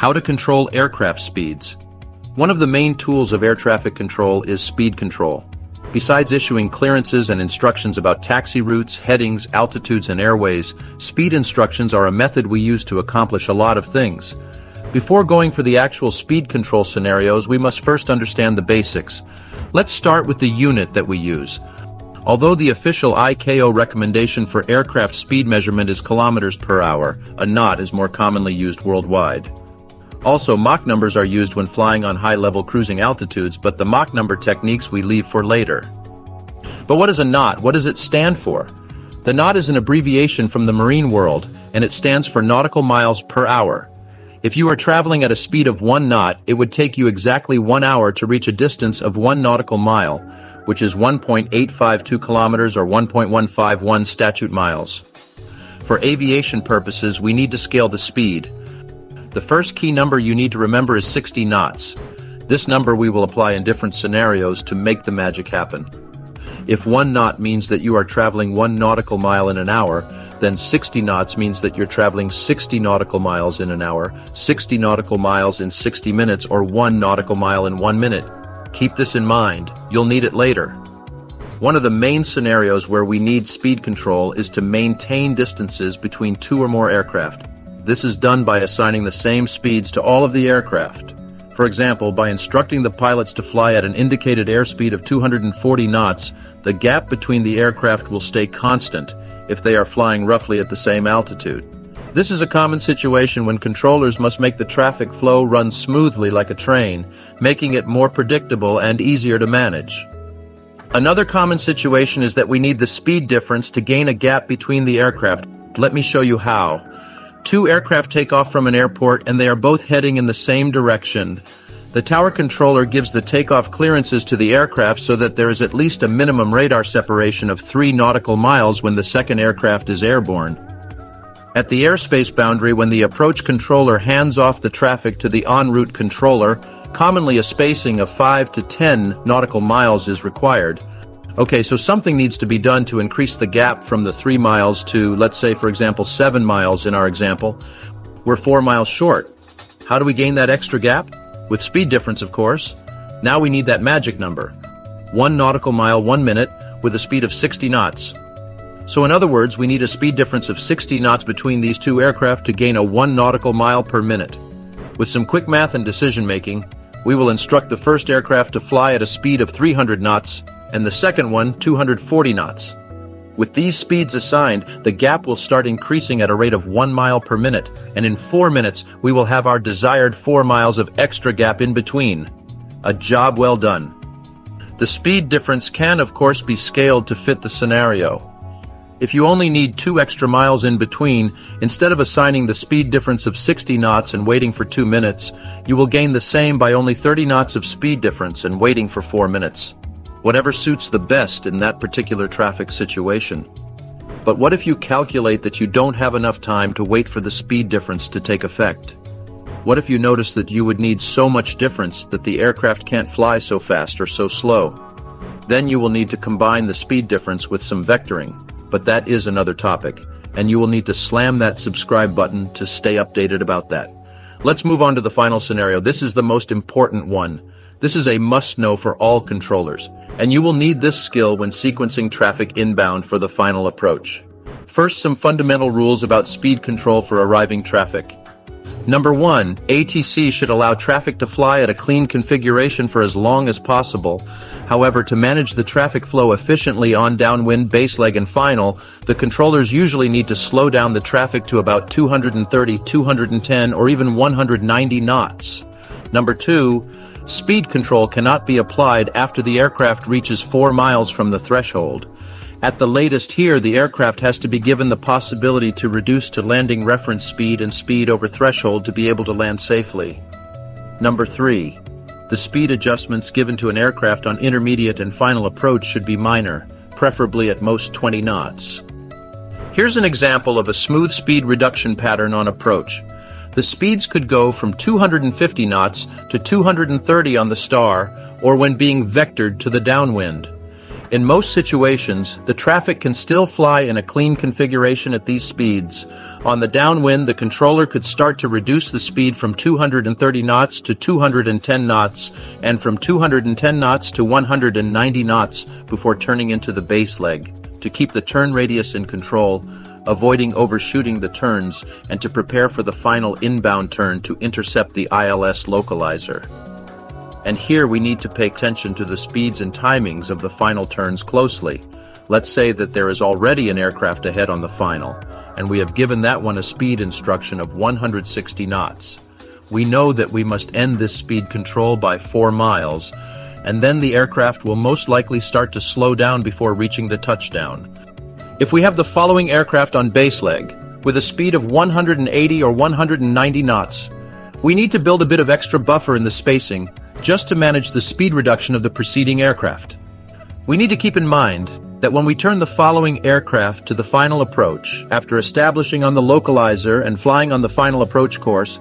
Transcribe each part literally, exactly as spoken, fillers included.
How to control aircraft speeds. One of the main tools of air traffic control is speed control. Besides issuing clearances and instructions about taxi routes, headings, altitudes, and airways, speed instructions are a method we use to accomplish a lot of things. Before going for the actual speed control scenarios, we must first understand the basics. Let's start with the unit that we use. Although the official I C A O recommendation for aircraft speed measurement is kilometers per hour, a knot is more commonly used worldwide. Also, Mach numbers are used when flying on high-level cruising altitudes, but the Mach number techniques we leave for later. But what is a knot? What does it stand for? The knot is an abbreviation from the marine world, and it stands for nautical miles per hour. If you are traveling at a speed of one knot, it would take you exactly one hour to reach a distance of one nautical mile, which is one point eight five two kilometers or one point one five one statute miles. For aviation purposes, we need to scale the speed. The first key number you need to remember is sixty knots. This number we will apply in different scenarios to make the magic happen. If one knot means that you are traveling one nautical mile in an hour, then sixty knots means that you're traveling sixty nautical miles in an hour, sixty nautical miles in sixty minutes, or one nautical mile in one minute. Keep this in mind, you'll need it later. One of the main scenarios where we need speed control is to maintain distances between two or more aircraft. This is done by assigning the same speeds to all of the aircraft. For example, by instructing the pilots to fly at an indicated airspeed of two hundred forty knots, the gap between the aircraft will stay constant if they are flying roughly at the same altitude. This is a common situation when controllers must make the traffic flow run smoothly like a train, making it more predictable and easier to manage. Another common situation is that we need the speed difference to gain a gap between the aircraft. Let me show you how. Two aircraft take off from an airport and they are both heading in the same direction. The tower controller gives the takeoff clearances to the aircraft so that there is at least a minimum radar separation of three nautical miles when the second aircraft is airborne. At the airspace boundary, when the approach controller hands off the traffic to the en route controller, commonly a spacing of five to ten nautical miles is required. Okay, so something needs to be done to increase the gap from the three miles to, let's say, for example, seven miles in our example. We're four miles short. How do we gain that extra gap? With speed difference, of course. Now we need that magic number. One nautical mile, one minute, with a speed of sixty knots. So in other words, we need a speed difference of sixty knots between these two aircraft to gain a one nautical mile per minute. With some quick math and decision making, we will instruct the first aircraft to fly at a speed of three hundred knots, and the second one, two hundred forty knots. With these speeds assigned, the gap will start increasing at a rate of one mile per minute, and in four minutes, we will have our desired four miles of extra gap in between. A job well done. The speed difference can, of course, be scaled to fit the scenario. If you only need two extra miles in between, instead of assigning the speed difference of sixty knots and waiting for two minutes, you will gain the same by only thirty knots of speed difference and waiting for four minutes. Whatever suits the best in that particular traffic situation. But what if you calculate that you don't have enough time to wait for the speed difference to take effect? What if you notice that you would need so much difference that the aircraft can't fly so fast or so slow? Then you will need to combine the speed difference with some vectoring, but that is another topic, and you will need to slam that subscribe button to stay updated about that. Let's move on to the final scenario. This is the most important one. This is a must-know for all controllers, and you will need this skill when sequencing traffic inbound for the final approach. First, some fundamental rules about speed control for arriving traffic. Number one, A T C should allow traffic to fly at a clean configuration for as long as possible. However, to manage the traffic flow efficiently on downwind, baseleg, and final, the controllers usually need to slow down the traffic to about two hundred thirty, two hundred ten, or even one hundred ninety knots. Number two, speed control cannot be applied after the aircraft reaches four miles from the threshold. At the latest here, the aircraft has to be given the possibility to reduce to landing reference speed and speed over threshold to be able to land safely. Number three, the speed adjustments given to an aircraft on intermediate and final approach should be minor, preferably at most twenty knots. Here's an example of a smooth speed reduction pattern on approach. The speeds could go from two hundred fifty knots to two hundred thirty on the star, or when being vectored to the downwind. In most situations, the traffic can still fly in a clean configuration at these speeds. On the downwind, the controller could start to reduce the speed from two hundred thirty knots to two hundred ten knots, and from two hundred ten knots to one hundred ninety knots before turning into the base leg, to keep the turn radius in control, avoiding overshooting the turns, and to prepare for the final inbound turn to intercept the I L S localizer. And here we need to pay attention to the speeds and timings of the final turns closely. Let's say that there is already an aircraft ahead on the final, and we have given that one a speed instruction of one hundred sixty knots. We know that we must end this speed control by four miles, and then the aircraft will most likely start to slow down before reaching the touchdown. If we have the following aircraft on base leg, with a speed of one hundred eighty or one hundred ninety knots, we need to build a bit of extra buffer in the spacing, just to manage the speed reduction of the preceding aircraft. We need to keep in mind that when we turn the following aircraft to the final approach, after establishing on the localizer and flying on the final approach course,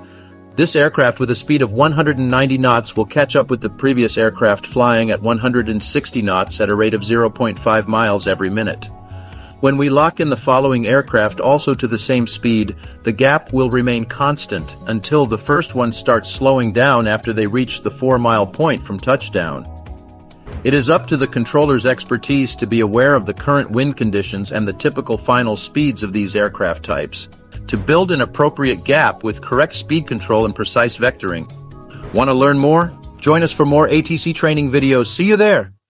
this aircraft with a speed of one hundred ninety knots will catch up with the previous aircraft flying at one hundred sixty knots at a rate of zero point five miles every minute. When we lock in the following aircraft also to the same speed, the gap will remain constant until the first one starts slowing down after they reach the four-mile point from touchdown. It is up to the controller's expertise to be aware of the current wind conditions and the typical final speeds of these aircraft types, to build an appropriate gap with correct speed control and precise vectoring. Want to learn more? Join us for more A T C training videos. See you there!